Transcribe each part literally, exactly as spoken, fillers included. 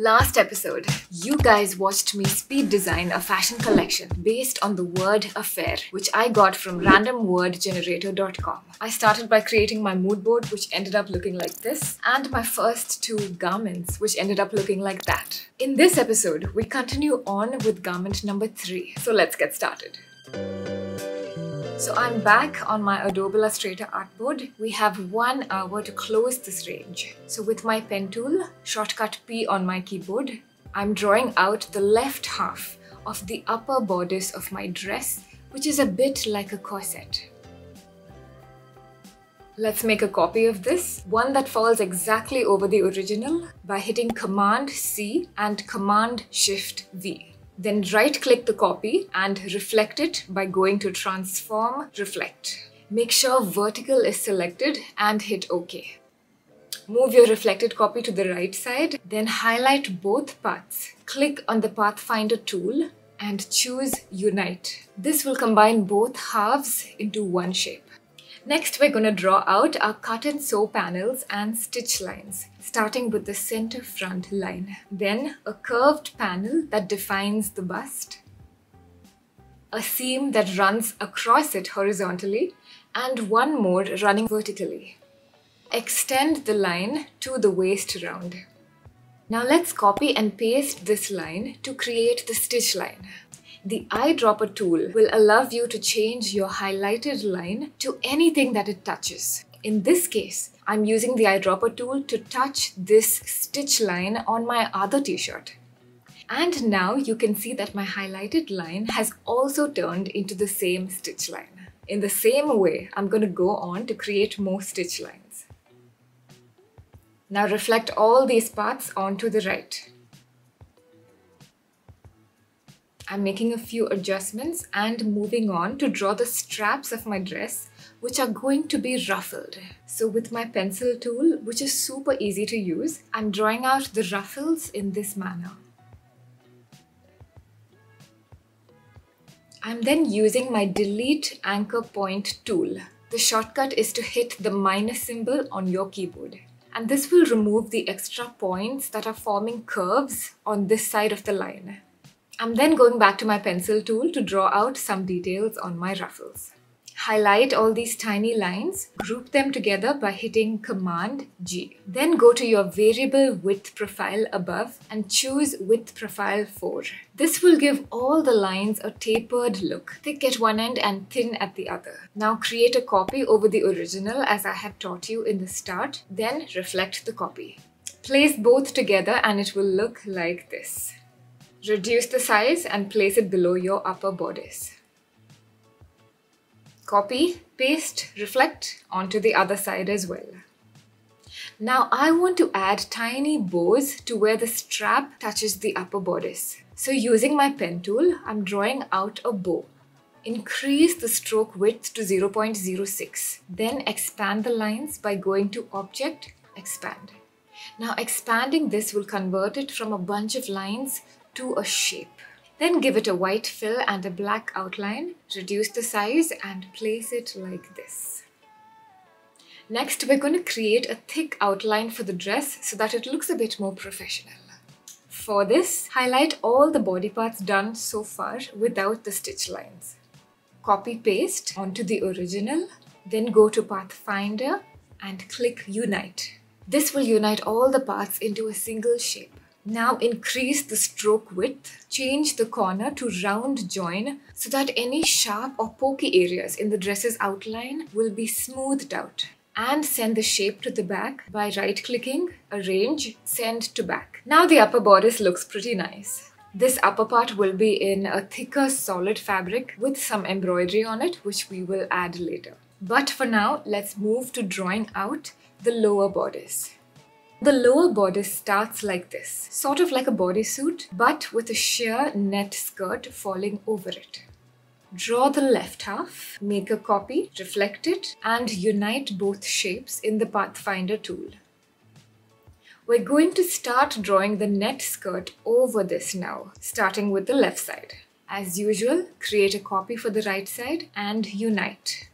Last episode, you guys watched me speed design a fashion collection based on the word affair, which I got from random word generator dot com. I started by creating my mood board, which ended up looking like this, and my first two garments, which ended up looking like that. In this episode, we continue on with garment number three. So let's get started. So I'm back on my Adobe Illustrator artboard. We have one hour to close this range. So with my pen tool, shortcut P on my keyboard, I'm drawing out the left half of the upper bodice of my dress, which is a bit like a corset. Let's make a copy of this, one that falls exactly over the original, by hitting Command C and Command Shift V. Then right-click the copy and reflect it by going to Transform, Reflect. Make sure vertical is selected and hit OK. Move your reflected copy to the right side, then highlight both paths. Click on the Pathfinder tool and choose Unite. This will combine both halves into one shape. Next, we're going to draw out our cut and sew panels and stitch lines, starting with the center front line. Then a curved panel that defines the bust, a seam that runs across it horizontally, and one more running vertically. Extend the line to the waist round. Now let's copy and paste this line to create the stitch line. The eyedropper tool will allow you to change your highlighted line to anything that it touches. In this case, I'm using the eyedropper tool to touch this stitch line on my other t-shirt. And now you can see that my highlighted line has also turned into the same stitch line. In the same way, I'm going to go on to create more stitch lines. Now reflect all these parts onto the right. I'm making a few adjustments and moving on to draw the straps of my dress, which are going to be ruffled. So with my pencil tool, which is super easy to use, I'm drawing out the ruffles in this manner. I'm then using my delete anchor point tool. The shortcut is to hit the minus symbol on your keyboard. And this will remove the extra points that are forming curves on this side of the line. I'm then going back to my pencil tool to draw out some details on my ruffles. Highlight all these tiny lines, group them together by hitting Command G. Then go to your variable width profile above and choose width profile four. This will give all the lines a tapered look, thick at one end and thin at the other. Now create a copy over the original as I had taught you in the start, then reflect the copy. Place both together and it will look like this. Reduce the size and place it below your upper bodice. Copy, paste, reflect onto the other side as well. Now I want to add tiny bows to where the strap touches the upper bodice. So using my pen tool, I'm drawing out a bow. Increase the stroke width to zero point zero six. Then expand the lines by going to Object, Expand. Now expanding this will convert it from a bunch of lines to a shape. Then give it a white fill and a black outline, reduce the size and place it like this. Next, we're going to create a thick outline for the dress so that it looks a bit more professional. For this, highlight all the body parts done so far without the stitch lines. Copy paste onto the original, then go to Pathfinder and click Unite. This will unite all the parts into a single shape. Now increase the stroke width, change the corner to round join so that any sharp or pokey areas in the dress's outline will be smoothed out. And send the shape to the back by right-clicking, Arrange, Send to Back. Now the upper bodice looks pretty nice. This upper part will be in a thicker solid fabric with some embroidery on it, which we will add later. But for now, let's move to drawing out the lower bodice. The lower bodice starts like this, sort of like a bodysuit, but with a sheer net skirt falling over it. Draw the left half, make a copy, reflect it, and unite both shapes in the Pathfinder tool. We're going to start drawing the net skirt over this now, starting with the left side. As usual, create a copy for the right side and unite.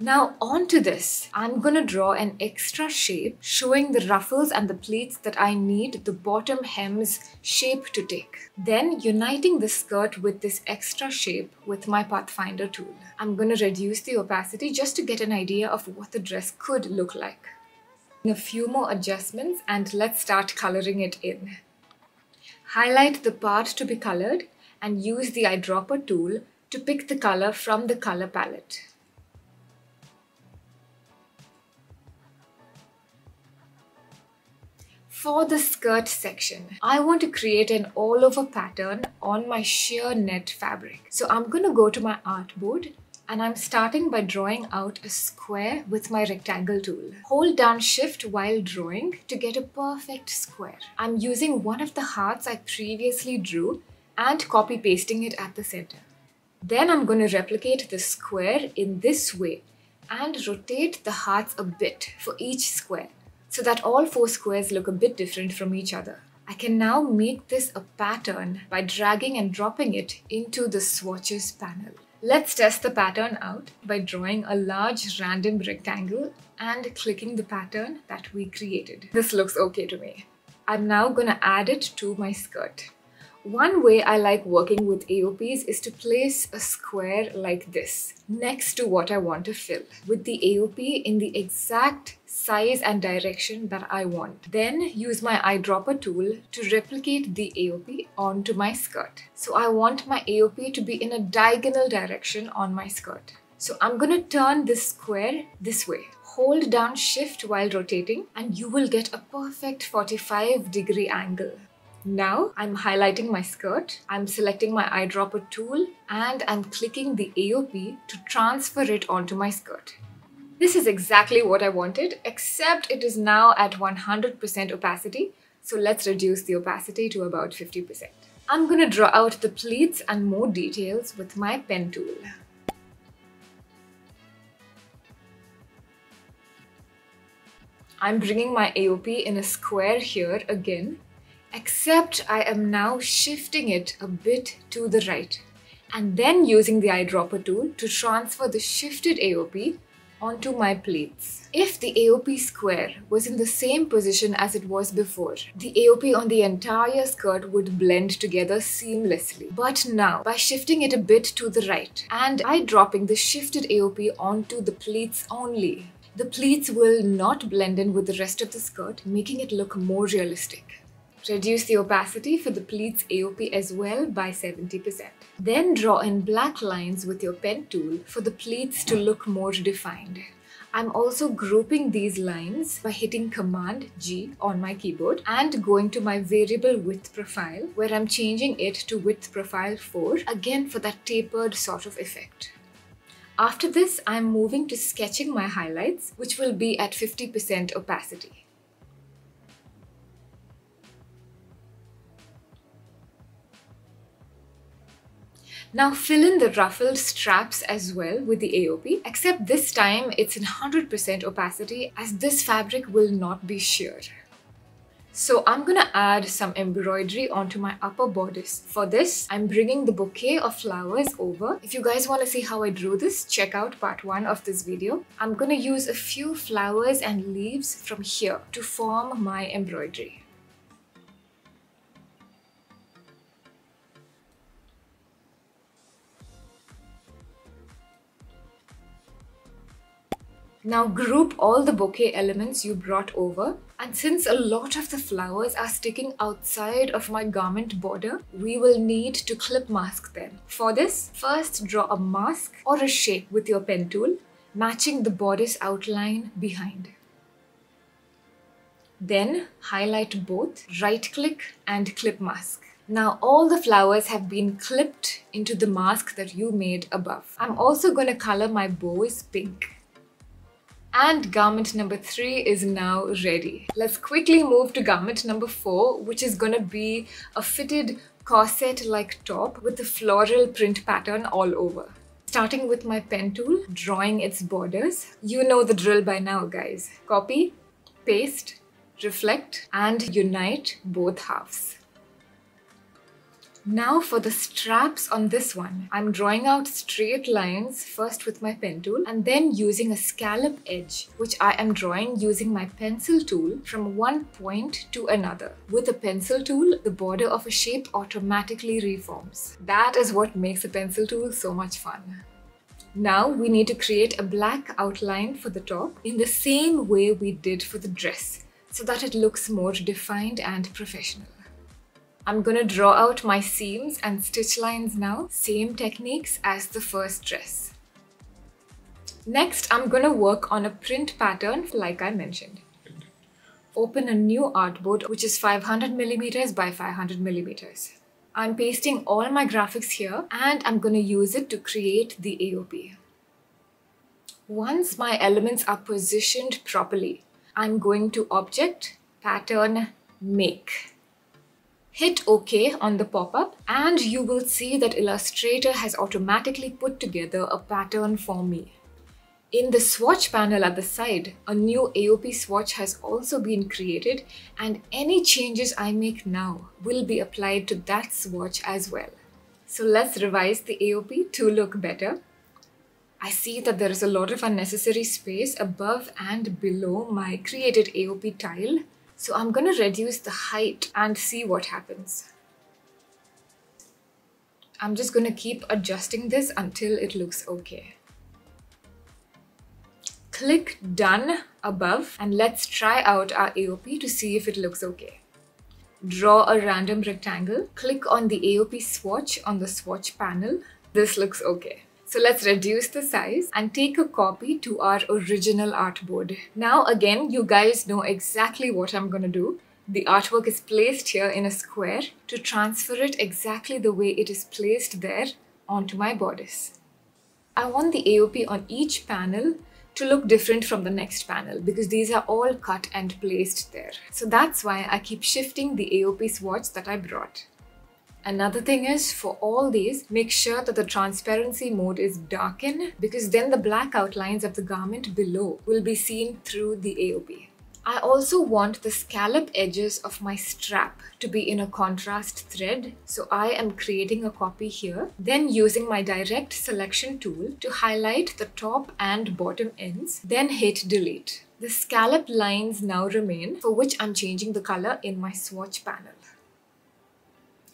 Now onto this, I'm gonna draw an extra shape showing the ruffles and the pleats that I need the bottom hem's shape to take. Then uniting the skirt with this extra shape with my Pathfinder tool. I'm gonna reduce the opacity just to get an idea of what the dress could look like. A few more adjustments and let's start coloring it in. Highlight the part to be colored and use the eyedropper tool to pick the color from the color palette. For the skirt section, I want to create an all-over pattern on my sheer net fabric. So I'm going to go to my artboard and I'm starting by drawing out a square with my rectangle tool. Hold down Shift while drawing to get a perfect square. I'm using one of the hearts I previously drew and copy pasting it at the center. Then I'm going to replicate the square in this way and rotate the hearts a bit for each square, so that all four squares look a bit different from each other. I can now make this a pattern by dragging and dropping it into the swatches panel. Let's test the pattern out by drawing a large random rectangle and clicking the pattern that we created. This looks okay to me. I'm now gonna add it to my skirt. One way I like working with A O Ps is to place a square like this next to what I want to fill with the A O P in the exact size and direction that I want. Then use my eyedropper tool to replicate the A O P onto my skirt. So I want my A O P to be in a diagonal direction on my skirt. So I'm going to turn this square this way. Hold down Shift while rotating and you will get a perfect forty-five degree angle. Now I'm highlighting my skirt, I'm selecting my eyedropper tool and I'm clicking the A O P to transfer it onto my skirt. This is exactly what I wanted, except it is now at one hundred percent opacity, so let's reduce the opacity to about fifty percent. I'm gonna draw out the pleats and more details with my pen tool. I'm bringing my A O P in a square here again, except I am now shifting it a bit to the right and then using the eyedropper tool to transfer the shifted A O P onto my pleats. If the A O P square was in the same position as it was before, the A O P on the entire skirt would blend together seamlessly. But now, by shifting it a bit to the right and eyedropping the shifted A O P onto the pleats only, the pleats will not blend in with the rest of the skirt, making it look more realistic. Reduce the opacity for the pleats A O P as well by seventy percent. Then draw in black lines with your pen tool for the pleats to look more defined. I'm also grouping these lines by hitting Command G on my keyboard and going to my variable width profile where I'm changing it to width profile four, again for that tapered sort of effect. After this, I'm moving to sketching my highlights, which will be at fifty percent opacity. Now fill in the ruffled straps as well with the A O P, except this time it's in one hundred percent opacity as this fabric will not be sheer. So I'm gonna add some embroidery onto my upper bodice. For this, I'm bringing the bouquet of flowers over. If you guys wanna see how I drew this, check out part one of this video. I'm gonna use a few flowers and leaves from here to form my embroidery. Now group all the bouquet elements you brought over, and since a lot of the flowers are sticking outside of my garment border, we will need to clip mask them. For this, first draw a mask or a shape with your pen tool, matching the bodice outline behind. Then highlight both, right click and clip mask. Now all the flowers have been clipped into the mask that you made above. I'm also going to color my bows pink. And garment number three is now ready. Let's quickly move to garment number four, which is gonna be a fitted corset-like top with a floral print pattern all over. Starting with my pen tool, drawing its borders. You know the drill by now, guys. Copy, paste, reflect, and unite both halves. Now for the straps on this one, I'm drawing out straight lines first with my pen tool and then using a scallop edge, which I am drawing using my pencil tool from one point to another. With a pencil tool, the border of a shape automatically reforms. That is what makes a pencil tool so much fun. Now we need to create a black outline for the top in the same way we did for the dress, so that it looks more defined and professional. I'm gonna draw out my seams and stitch lines now, same techniques as the first dress. Next, I'm gonna work on a print pattern like I mentioned. Open a new artboard, which is five hundred millimeters by five hundred millimeters. I'm pasting all my graphics here and I'm gonna use it to create the A O P. Once my elements are positioned properly, I'm going to Object, Pattern, Make. Hit OK on the pop-up and you will see that Illustrator has automatically put together a pattern for me. In the swatch panel at the side, a new A O P swatch has also been created and any changes I make now will be applied to that swatch as well. So let's revise the A O P to look better. I see that there is a lot of unnecessary space above and below my created A O P tile. So I'm going to reduce the height and see what happens. I'm just going to keep adjusting this until it looks okay. Click Done above and let's try out our A O P to see if it looks okay. Draw a random rectangle. Click on the A O P swatch on the swatch panel. This looks okay. So let's reduce the size and take a copy to our original artboard. Now again, you guys know exactly what I'm gonna do. The artwork is placed here in a square to transfer it exactly the way it is placed there onto my bodice. I want the A O P on each panel to look different from the next panel because these are all cut and placed there. So that's why I keep shifting the A O P swatch that I brought. Another thing is, for all these, make sure that the transparency mode is darken because then the black outlines of the garment below will be seen through the A O P. I also want the scallop edges of my strap to be in a contrast thread, so I am creating a copy here, then using my direct selection tool to highlight the top and bottom ends, then hit delete. The scallop lines now remain, for which I'm changing the color in my swatch panel.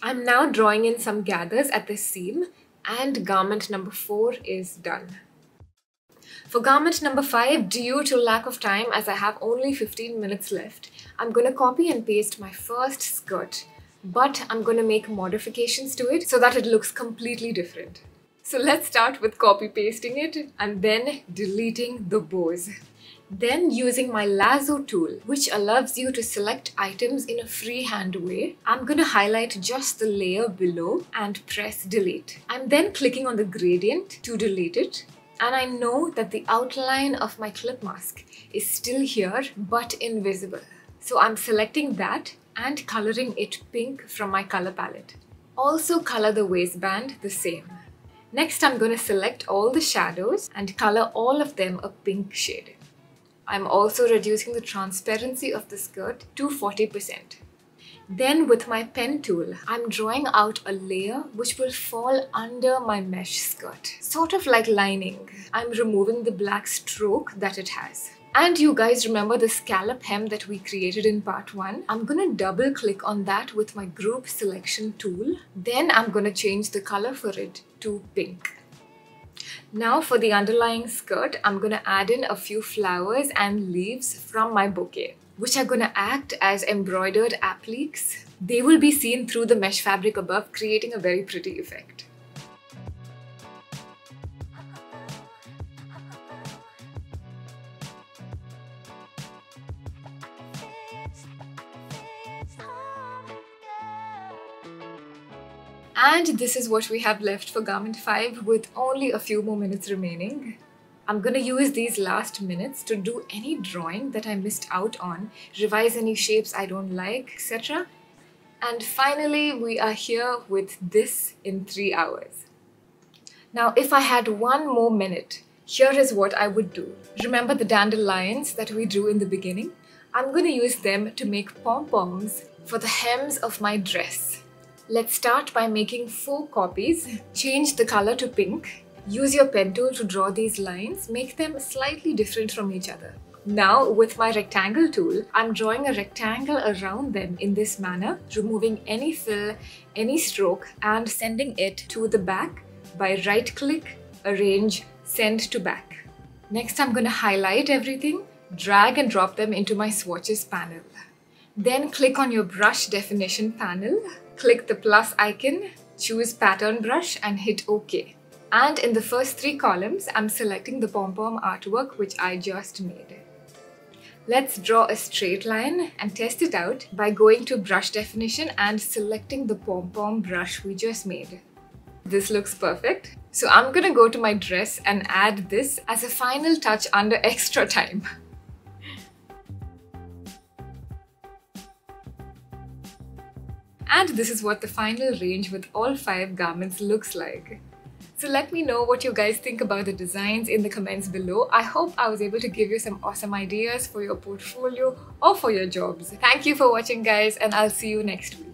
I'm now drawing in some gathers at the seam and garment number four is done. For garment number five, due to lack of time as I have only fifteen minutes left, I'm going to copy and paste my first skirt, but I'm going to make modifications to it so that it looks completely different. So let's start with copy pasting it and then deleting the bows. Then using my lasso tool, which allows you to select items in a freehand way, I'm going to highlight just the layer below and press delete. I'm then clicking on the gradient to delete it. And I know that the outline of my clip mask is still here but invisible. So I'm selecting that and coloring it pink from my color palette. Also color the waistband the same. Next, I'm going to select all the shadows and color all of them a pink shade. I'm also reducing the transparency of the skirt to forty percent. Then with my pen tool, I'm drawing out a layer which will fall under my mesh skirt, sort of like lining. I'm removing the black stroke that it has. And you guys remember the scallop hem that we created in part one? I'm gonna double click on that with my group selection tool. Then I'm gonna change the color for it to pink. Now for the underlying skirt, I'm going to add in a few flowers and leaves from my bouquet, which are going to act as embroidered appliques. They will be seen through the mesh fabric above, creating a very pretty effect. And this is what we have left for garment five with only a few more minutes remaining. I'm gonna use these last minutes to do any drawing that I missed out on, revise any shapes I don't like, et cetera. And finally, we are here with this in three hours. Now, if I had one more minute, here is what I would do. Remember the dandelions that we drew in the beginning? I'm gonna use them to make pom-poms for the hems of my dress. Let's start by making four copies. Change the color to pink. Use your pen tool to draw these lines. Make them slightly different from each other. Now, with my rectangle tool, I'm drawing a rectangle around them in this manner, removing any fill, any stroke, and sending it to the back by right-click, arrange, send to back. Next, I'm going to highlight everything, drag and drop them into my swatches panel. Then click on your brush definition panel, click the plus icon, choose Pattern Brush and hit OK. And in the first three columns, I'm selecting the pom-pom artwork which I just made. Let's draw a straight line and test it out by going to brush definition and selecting the pom-pom brush we just made. This looks perfect. So I'm gonna go to my dress and add this as a final touch under extra time. And this is what the final range with all five garments looks like. So let me know what you guys think about the designs in the comments below. I hope I was able to give you some awesome ideas for your portfolio or for your jobs. Thank you for watching, guys, and I'll see you next week.